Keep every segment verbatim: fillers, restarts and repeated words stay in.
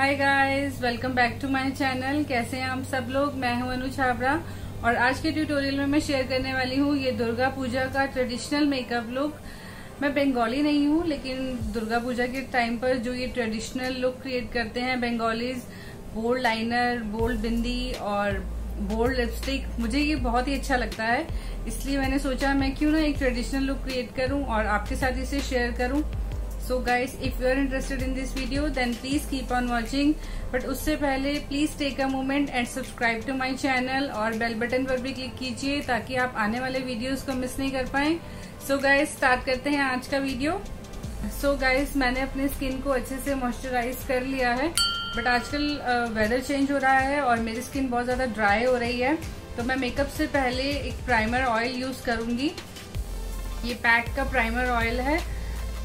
Hi guys, welcome back to my channel. कैसे हैं आप सब लोग? मैं हूं अनु छाबरा और आज के ट्यूटोरियल में मैं शेयर करने वाली हूं ये दुर्गा पूजा का ट्रेडिशनल मेकअप लुक। मैं बंगाली नहीं हूं, लेकिन दुर्गा पूजा के टाइम पर जो ये ट्रेडिशनल लुक क्रिएट करते हैं Bengalis, bold liner, bold bindi और बोल्ड लिपस्टिक, मुझे ये बहुत ही अच्छा लगता है। इसलिए मैंने सोचा मैं क्यों ना एक ट्रेडिशनल लुक क्रिएट करूँ और आपके साथ इसे शेयर करूँ। So guys, if you are interested in this video, then please keep on watching. But उससे पहले please take a moment and subscribe to my channel और bell button पर भी click कीजिए ताकि आप आने वाले videos को miss नहीं कर पाएं। So guys, start करते हैं आज का video। So guys, मैंने अपने skin को अच्छे से moisturize कर लिया है, but आजकल weather change हो रहा है और मेरी skin बहुत ज़्यादा dry हो रही है, तो मैं makeup से पहले एक primer oil use करूँगी। ये पैक का primer oil है,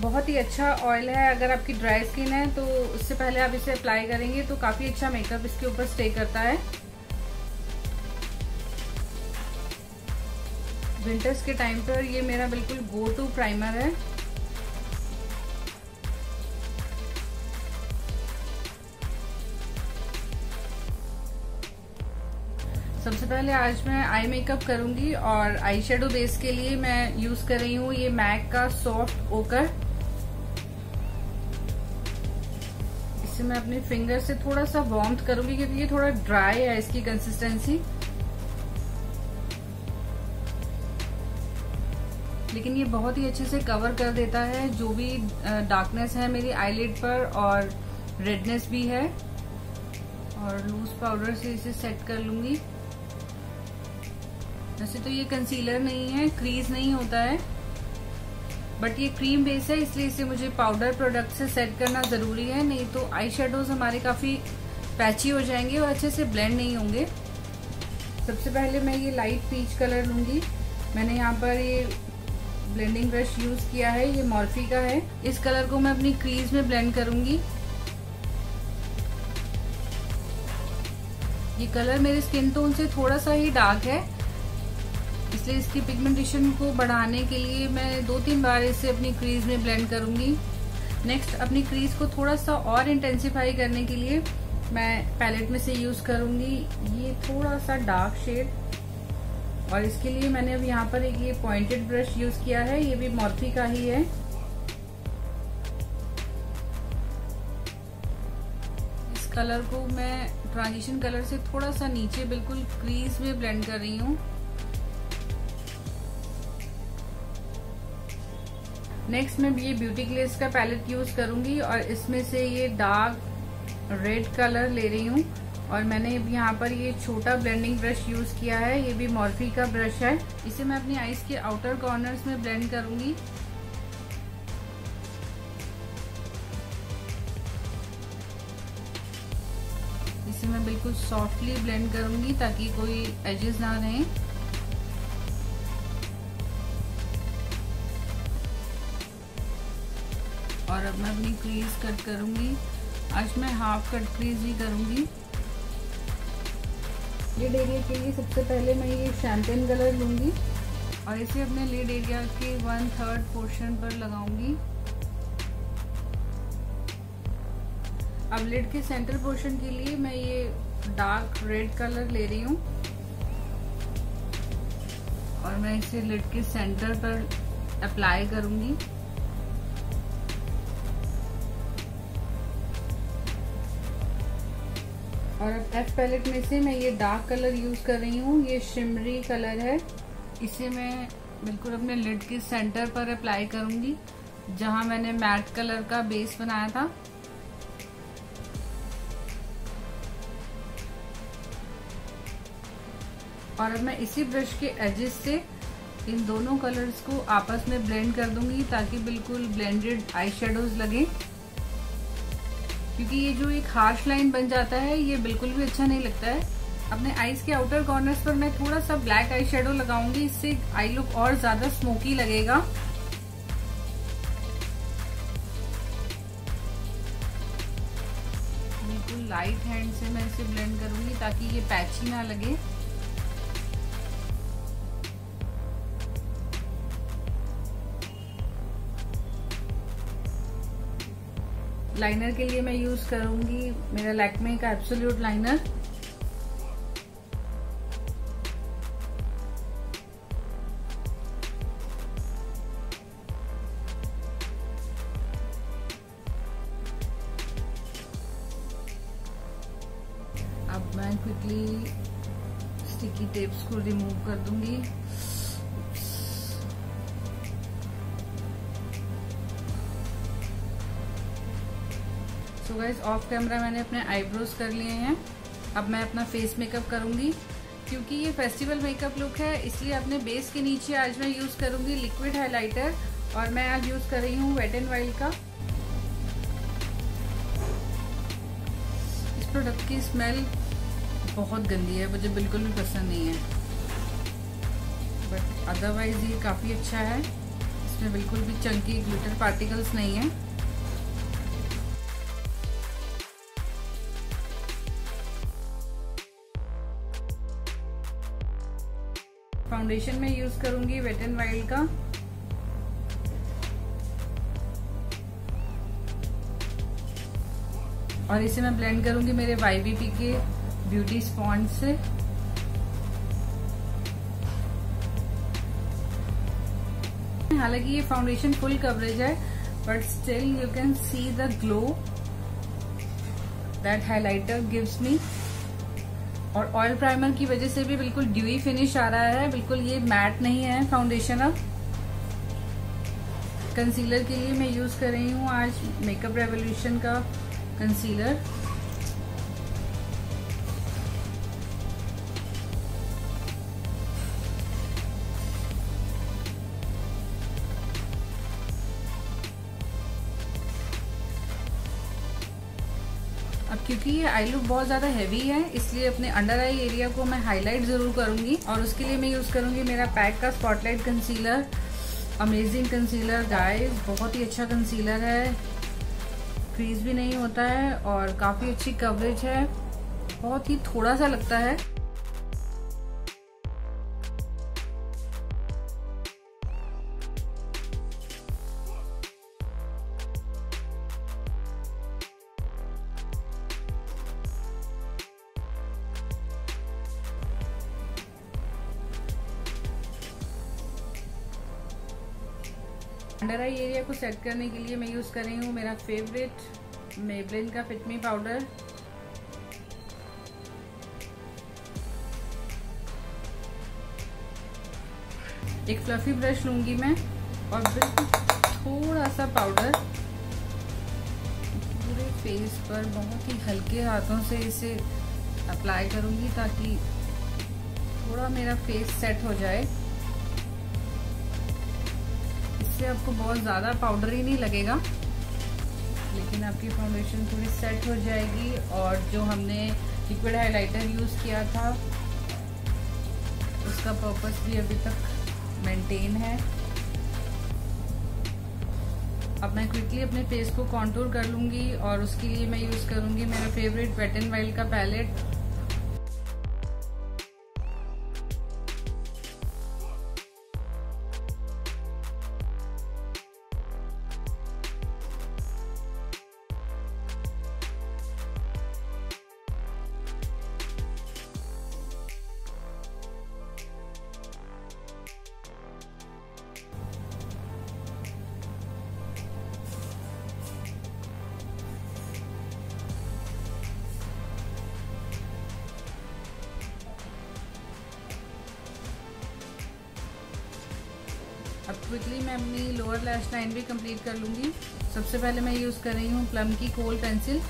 बहुत ही अच्छा ऑयल है। अगर आपकी ड्राई स्किन है तो उससे पहले आप इसे अप्लाई करेंगे तो काफ़ी अच्छा मेकअप इसके ऊपर स्टे करता है। विंटर्स के टाइम पर ये मेरा बिल्कुल गो टू प्राइमर है। सबसे पहले आज मैं आई मेकअप करूंगी और आई शेडो बेस के लिए मैं यूज़ कर रही हूँ ये मैक का सॉफ्ट ओकर। मैं अपने फिंगर से थोड़ा सा वार्म्थ करूंगी क्योंकि ये थोड़ा ड्राई है इसकी कंसिस्टेंसी, लेकिन ये बहुत ही अच्छे से कवर कर देता है जो भी डार्कनेस है मेरी आईलिड पर और रेडनेस भी है। और लूज पाउडर से इसे सेट कर लूंगी। वैसे तो ये कंसीलर नहीं है, क्रीज नहीं होता है, बट ये क्रीम बेस है इसलिए इसे मुझे पाउडर प्रोडक्ट से सेट करना ज़रूरी है, नहीं तो आई शेडोज हमारे काफ़ी पैची हो जाएंगे और अच्छे से ब्लेंड नहीं होंगे। सबसे पहले मैं ये लाइट पीच कलर लूँगी। मैंने यहाँ पर ये ब्लेंडिंग ब्रश यूज़ किया है, ये मॉर्फी का है। इस कलर को मैं अपनी क्रीज में ब्लेंड करूँगी। ये कलर मेरे स्किन टोन से थोड़ा सा ही डार्क है, इसलिए इसकी पिगमेंटेशन को बढ़ाने के लिए मैं दो तीन बार इसे अपनी क्रीज में ब्लेंड करूंगी। नेक्स्ट, अपनी क्रीज को थोड़ा सा और इंटेंसिफाई करने के लिए मैं पैलेट में से यूज़ करूंगी ये थोड़ा सा डार्क शेड, और इसके लिए मैंने अब यहाँ पर एक ये पॉइंटेड ब्रश यूज़ किया है, ये भी मॉर्फी का ही है। इस कलर को मैं ट्रांजिशन कलर से थोड़ा सा नीचे बिल्कुल क्रीज में ब्लेंड कर रही हूँ। नेक्स्ट मैं ये ब्यूटी ग्लेज का पैलेट यूज़ करूंगी और इसमें से ये डार्क रेड कलर ले रही हूँ, और मैंने यहाँ पर ये छोटा ब्लेंडिंग ब्रश यूज़ किया है, ये भी मॉर्फी का ब्रश है। इसे मैं अपनी आईज के आउटर कॉर्नर्स में ब्लेंड करूंगी। इसे मैं बिल्कुल सॉफ्टली ब्लेंड करूंगी ताकि कोई एजेस ना रहें। और अब मैं अपनी क्रीज कट करूंगी। आज मैं हाफ कट क्रीज ही करूंगी। लिड एरिया के लिए सबसे पहले मैं ये शैम्पेन कलर लूंगी और इसे अपने लिड एरिया के वन थर्ड पोर्शन पर लगाऊंगी। अब लिड के सेंटर पोर्शन के लिए मैं ये डार्क रेड कलर ले रही हूँ और मैं इसे लिड के सेंटर पर अप्लाई करूंगी। और अब एफ पैलेट में से मैं ये डार्क कलर यूज़ कर रही हूँ, ये शिमरी कलर है। इसे मैं बिल्कुल अपने लिड के सेंटर पर अप्लाई करूँगी जहाँ मैंने मैट कलर का बेस बनाया था। और अब मैं इसी ब्रश के एजेस से इन दोनों कलर्स को आपस में ब्लेंड कर दूँगी ताकि बिल्कुल ब्लेंडेड आई शेडोज लगें, क्योंकि ये जो एक हार्श लाइन बन जाता है ये बिल्कुल भी अच्छा नहीं लगता है। अपने आईज के आउटर कॉर्नर्स पर मैं थोड़ा सा ब्लैक आई शेडो लगाऊंगी, इससे आई लुक और ज्यादा स्मोकी लगेगा। बिल्कुल लाइट हैंड से मैं इसे ब्लेंड करूंगी ताकि ये पैची ना लगे। लाइनर के लिए मैं यूज करूंगी मेरा लैक्मे का एब्सोल्यूट लाइनर। अब मैं क्विकली स्टिकी टेप्स को रिमूव कर दूंगी। सो गाइस, ऑफ कैमरा मैंने अपने आईब्रोज कर लिए हैं। अब मैं अपना फेस मेकअप करूंगी, क्योंकि ये फेस्टिवल मेकअप लुक है इसलिए अपने बेस के नीचे आज मैं यूज करूंगी लिक्विड हाइलाइटर, और मैं आज यूज कर रही हूँ वेट एंड वाइल्ड का। इस प्रोडक्ट की स्मेल बहुत गंदी है, मुझे बिल्कुल भी पसंद नहीं है, बट अदरवाइज ये काफ़ी अच्छा है। इसमें बिल्कुल भी चंकी ग्लिटर पार्टिकल्स नहीं है। फाउंडेशन में यूज़ करूंगी वेट एंड वाइल्ड का। और इसे मैं ब्लेंड करूंगी मेरे वाईबीपी के ब्यूटी स्पॉन्ज से। हालांकि ये फाउंडेशन फुल कवरेज है, but still you can see the glow that highlighter gives me. और ऑयल प्राइमर की वजह से भी बिल्कुल ड्यूई फिनिश आ रहा है, बिल्कुल ये मैट नहीं है फाउंडेशन। अब कंसीलर के लिए मैं यूज कर रही हूँ आज मेकअप रेवोल्यूशन का कंसीलर। अब क्योंकि ये आई लुक बहुत ज़्यादा हैवी है इसलिए अपने अंडर आई एरिया को मैं हाईलाइट ज़रूर करूँगी, और उसके लिए मैं यूज़ करूँगी मेरा पैक का spotlight concealer. Amazing concealer guys, बहुत ही अच्छा कंसीलर है, क्रीज भी नहीं होता है और काफ़ी अच्छी कवरेज है, बहुत ही थोड़ा सा लगता है। अंडर आई एरिया को सेट करने के लिए मैं यूज़ कर रही हूँ मेरा फेवरेट मेबलिन का फिट मी पाउडर। एक फ्लफी ब्रश लूंगी मैं और बिल्कुल थोड़ा सा पाउडर पूरे फेस पर बहुत ही हल्के हाथों से इसे अप्लाई करूंगी, ताकि थोड़ा मेरा फेस सेट हो जाए। आपको बहुत ज़्यादा पाउडर ही नहीं लगेगा, लेकिन आपकी फाउंडेशन थोड़ी सेट हो जाएगी। और जो हमने लिक्विड हाइलाइटर यूज़ किया था उसका पर्पस भी अभी तक मेंटेन है। अब मैं क्विकली अपने फेस को कॉन्टूर कर लूँगी, और उसके लिए मैं यूज़ करूँगी मेरा फेवरेट वेट एंड वाइल्ड का पैलेट। अब क्विकली मैं अपनी लोअर लैश लाइन भी कंप्लीट कर लूँगी। सबसे पहले मैं यूज़ कर रही हूँ प्लम की कोल पेंसिल,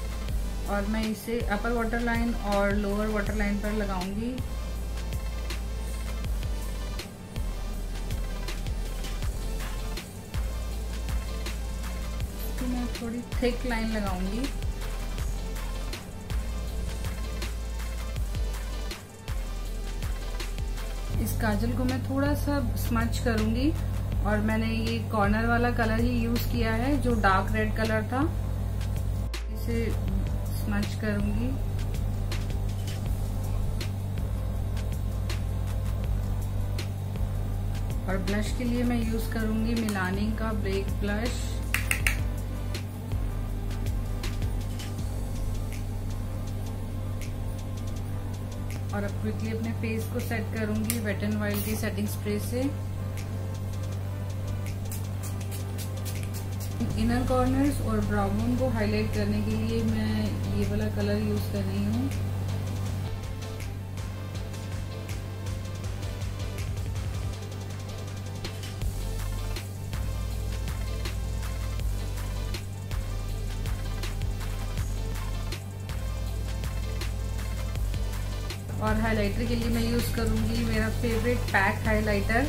और मैं इसे अपर वाटर लाइन और लोअर वाटर लाइन पर लगाऊंगी। तो मैं थोड़ी थिक लाइन लगाऊंगी। इस काजल को मैं थोड़ा सा स्मच करूँगी, और मैंने ये कॉर्नर वाला कलर ही यूज़ किया है जो डार्क रेड कलर था। इसे स्मच करूँगी। और ब्लश के लिए मैं यूज़ करूँगी मिलानी का ब्रेक ब्लश। और अब क्विकली अपने फेस को सेट करूंगी वेट एंड वाइल्ड की सेटिंग स्प्रे से। इनर कॉर्नर्स और ब्राउन को हाईलाइट करने के लिए मैं ये वाला कलर यूज कर रही हूँ। और हाइलाइटर के लिए मैं यूज़ करूँगी मेरा फेवरेट पैक हाइलाइटर,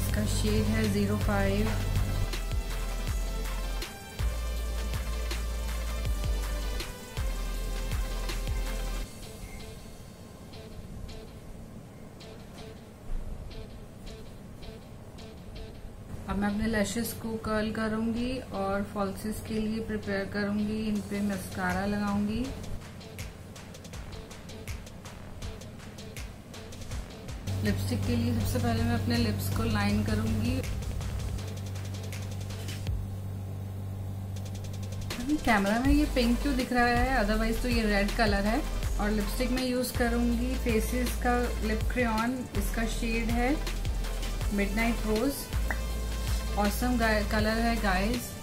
इसका शेड है ज़ीरो फाइव। अब मैं अपने लैशेस को कर्ल करूँगी और फॉल्सेस के लिए प्रिपेयर करूँगी। इन पे मस्कारा लगाऊँगी। लिपस्टिक के लिए सबसे पहले मैं अपने लिप्स को लाइन करूंगी। कैमरा में ये पिंक क्यों दिख रहा है, अदरवाइज तो ये रेड कलर है। और लिपस्टिक में यूज करूंगी फेसेस का लिप क्रेयॉन, इसका शेड है मिडनाइट रोज। ऑसम कलर है guys.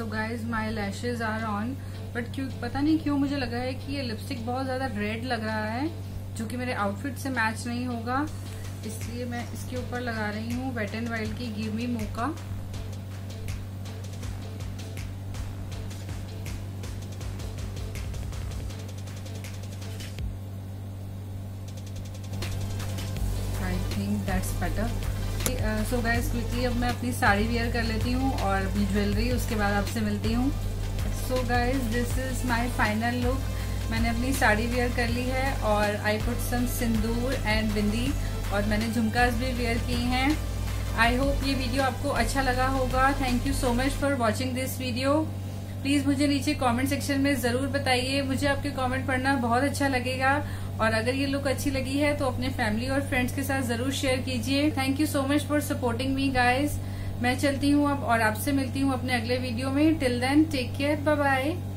So guys my lashes are on, but क्यों पता नहीं क्यों मुझे लगा है कि ये लिपस्टिक बहुत ज़्यादा रेड लग रहा है, जो कि मेरे आउटफिट से मैच नहीं होगा, इसलिए मैं इसके ऊपर लगा रही हूँ वेट एंड वाइल्ड की give me mocha. I think that's better. So guys quickly अब मैं अपनी साड़ी वेयर कर लेती हूँ और अपनी ज्वेलरी, उसके बाद आपसे मिलती हूँ। So guys this is my final look. मैंने अपनी साड़ी वेयर कर ली है और I put some Sindoor and बिंदी, और मैंने झुमकास भी वेयर की हैं। आई होप ये वीडियो आपको अच्छा लगा होगा। Thank you so much for watching this video. Please मुझे नीचे कॉमेंट सेक्शन में ज़रूर बताइए, मुझे आपके कॉमेंट पढ़ना बहुत अच्छा लगेगा। और अगर ये लुक अच्छी लगी है तो अपने फैमिली और फ्रेंड्स के साथ जरूर शेयर कीजिए। Thank you so much for supporting me guys. मैं चलती हूँ अब और आपसे मिलती हूँ अपने अगले वीडियो में। Till then take care, bye bye.